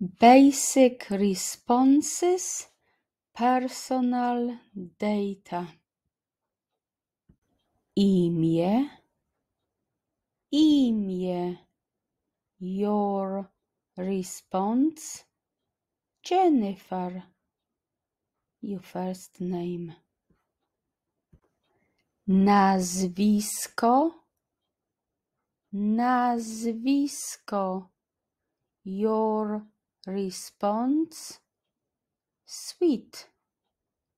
Basic responses, personal data. Imię, your response, Jennifer, your first name. Nazwisko, your response, sweet,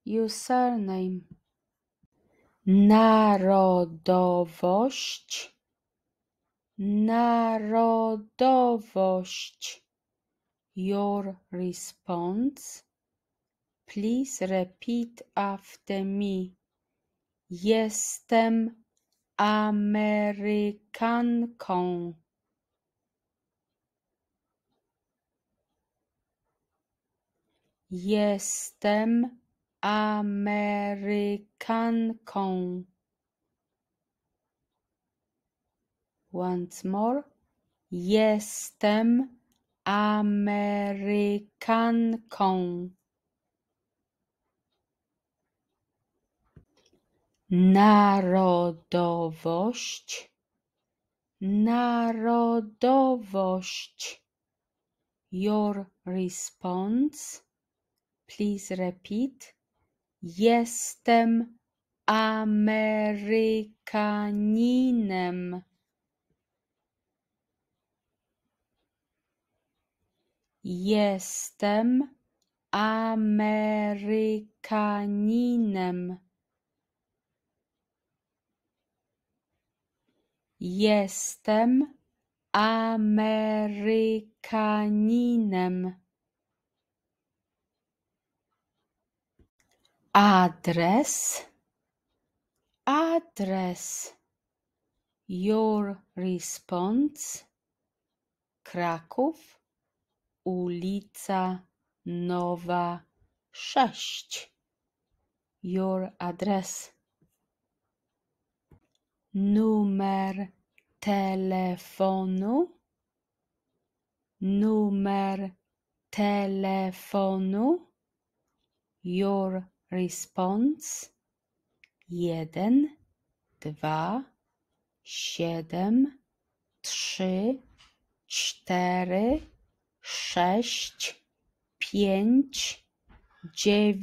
your surname. Narodowość, your response, please repeat after me. Jestem Amerykanką. Jestem Amerykanką. Once more. Jestem Amerykanką. Narodowość, your response, please repeat. Jestem Amerykaninem. Jestem Amerykaninem. Jestem Amerykaninem. Adres, your response, Kraków, ulica Nowa 6, your address. Numer telefonu, your response, 1, 2, 7, 3, 4, 6, 5, 9,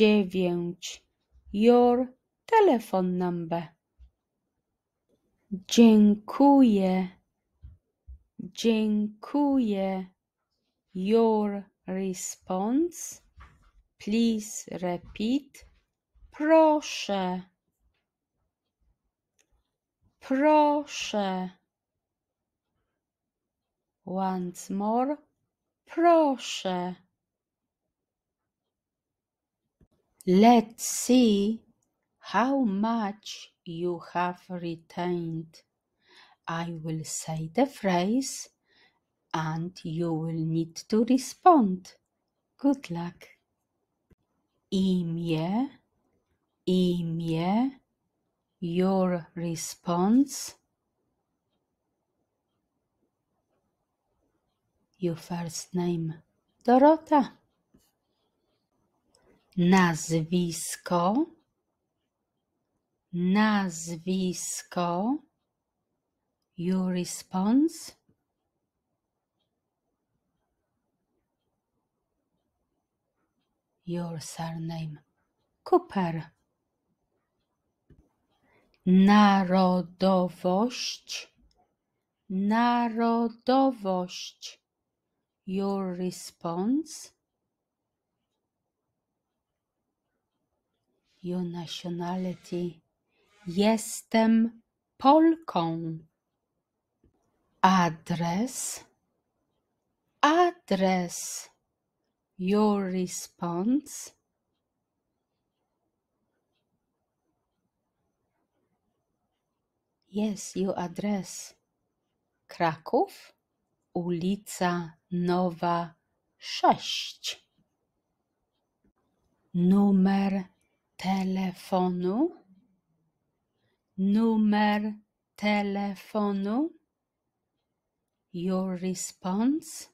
9, your telephone number. Dziękuję, your response, please repeat. Proszę, once more. Proszę. Let's see how much you have retained. I will say the phrase and you will need to respond. Good luck. Imię, your response, your first name, Dorota. Nazwisko, your response, your surname, Cooper. Narodowość, your response, your nationality. Jestem Polką. Adres, your response, yes, your address, Kraków, ulica Nowa 6. Numer telefonu, your response,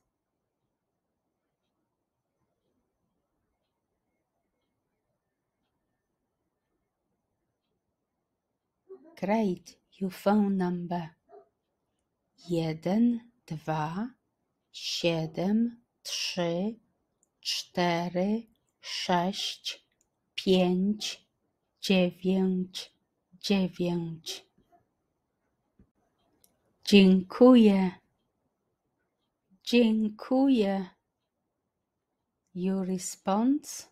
Great, your phone number. 1, 2, 7, 3, 4, 6, 5, 9. Dziękuję. Dziękuję. Your response?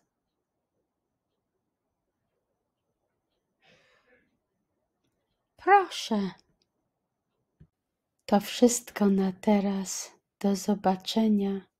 Proszę. To wszystko na teraz. Do zobaczenia.